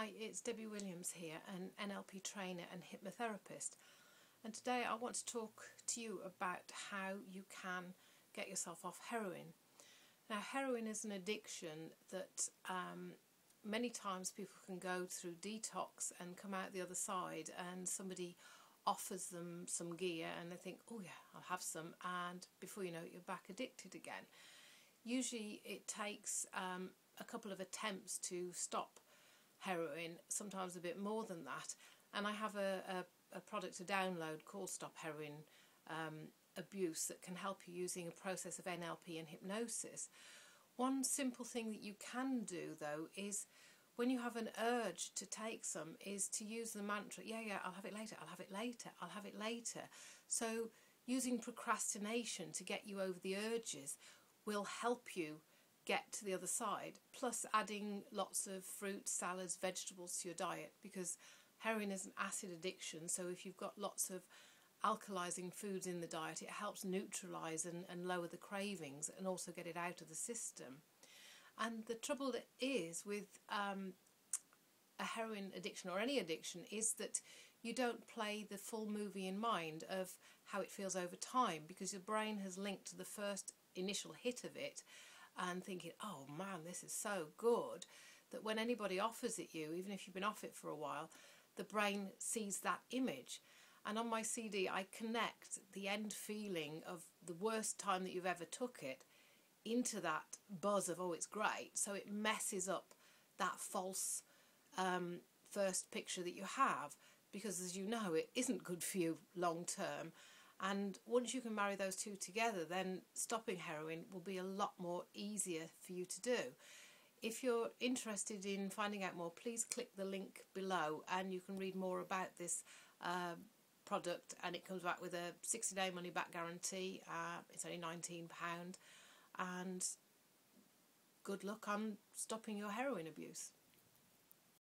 Hi, it's Debbie Williams here, an NLP trainer and hypnotherapist, and today I want to talk to you about how you can get yourself off heroin. Now, heroin is an addiction that many times people can go through detox and come out the other side, and somebody offers them some gear and they think, oh yeah, I'll have some, and before you know it, you're back addicted again. Usually it takes a couple of attempts to stop heroin, sometimes a bit more than that, and I have a product to download called Stop Heroin Abuse that can help you using a process of NLP and hypnosis. One simple thing that you can do though is, when you have an urge to take some, is to use the mantra, yeah, I'll have it later, I'll have it later, I'll have it later. So using procrastination to get you over the urges will help you get to the other side, plus adding lots of fruit, salads, vegetables to your diet, because heroin is an acid addiction, so if you've got lots of alkalizing foods in the diet, it helps neutralise and lower the cravings and also get it out of the system. And the trouble that is with a heroin addiction or any addiction is that you don't play the full movie in mind of how it feels over time, because your brain has linked to the first initial hit of it and thinking, oh man, this is so good, that when anybody offers it you, even if you've been off it for a while, the brain sees that image. And on my CD I connect the end feeling of the worst time that you've ever took it into that buzz of, oh, it's great, so it messes up that false first picture that you have, because as you know, it isn't good for you long term. And once you can marry those two together, then stopping heroin will be a lot more easier for you to do. If you're interested in finding out more, please click the link below and you can read more about this product, and it comes back with a 60-day money-back guarantee. It's only £19, and good luck on stopping your heroin abuse.